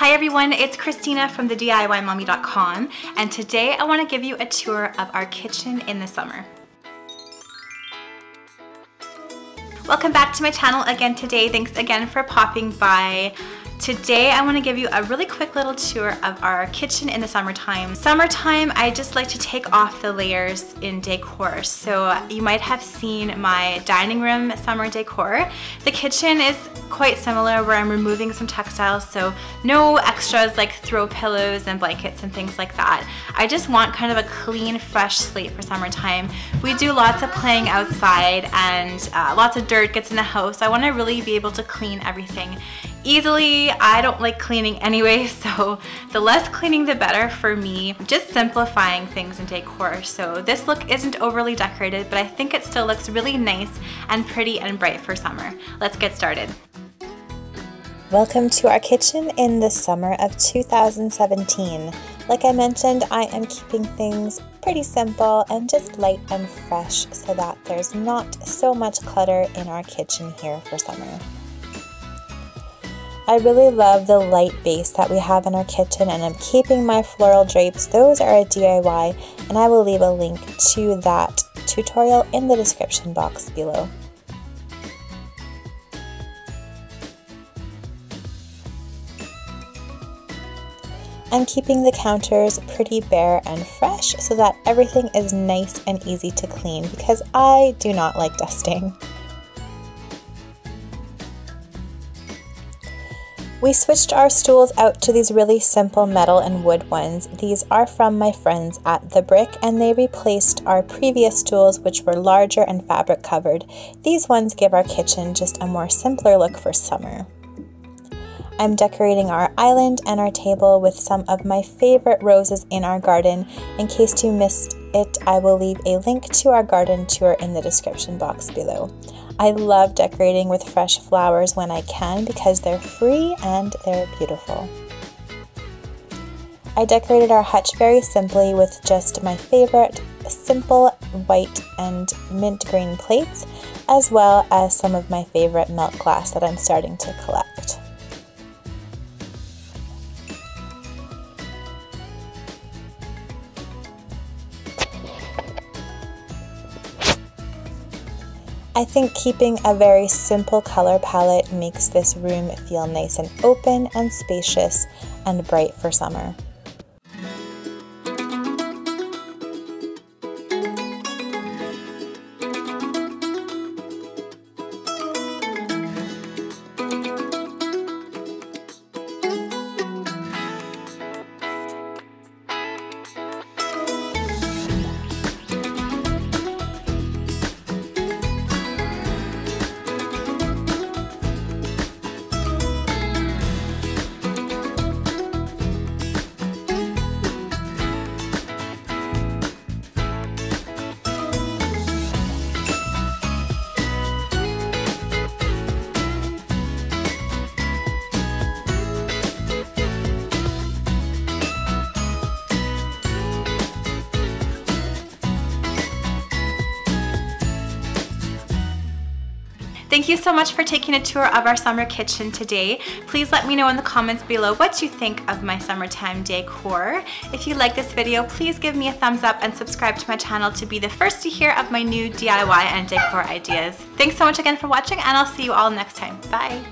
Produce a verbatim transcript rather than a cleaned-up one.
Hi everyone, it's Christina from the D I Y mommy dot com, and today I want to give you a tour of our kitchen in the summer. Welcome back to my channel again today. Thanks again for popping by. Today I want to give you a really quick little tour of our kitchen in the summertime. Summertime, I just like to take off the layers in decor. So you might have seen my dining room summer decor. The kitchen is quite similar, where I'm removing some textiles, so no extras like throw pillows and blankets and things like that. I just want kind of a clean, fresh slate for summertime. We do lots of playing outside and uh, lots of dirt gets in the house. So I want to really be able to clean everything easily. I don't like cleaning anyway, so the less cleaning the better for me. Just simplifying things in decor. So this look isn't overly decorated, but I think it still looks really nice and pretty and bright for summer. Let's get started. Welcome to our kitchen in the summer of two thousand seventeen. Like I mentioned, I am keeping things pretty simple and just light and fresh so that there's not so much clutter in our kitchen here for summer. I really love the light base that we have in our kitchen, and I'm keeping my floral drapes. Those are a D I Y, and I will leave a link to that tutorial in the description box below. I'm keeping the counters pretty bare and fresh so that everything is nice and easy to clean, because I do not like dusting. We switched our stools out to these really simple metal and wood ones. These are from my friends at The Brick, and they replaced our previous stools, which were larger and fabric covered. These ones give our kitchen just a more simpler look for summer. I'm decorating our island and our table with some of my favorite roses in our garden. In case you missed it, I will leave a link to our garden tour in the description box below. I love decorating with fresh flowers when I can, because they're free and they're beautiful. I decorated our hutch very simply with just my favorite simple white and mint green plates, as well as some of my favorite melt glass that I'm starting to collect. I think keeping a very simple color palette makes this room feel nice and open and spacious and bright for summer. Thank you so much for taking a tour of our summer kitchen today. Please let me know in the comments below what you think of my summertime decor. If you like this video, please give me a thumbs up and subscribe to my channel to be the first to hear of my new D I Y and decor ideas. Thanks so much again for watching, and I'll see you all next time. Bye!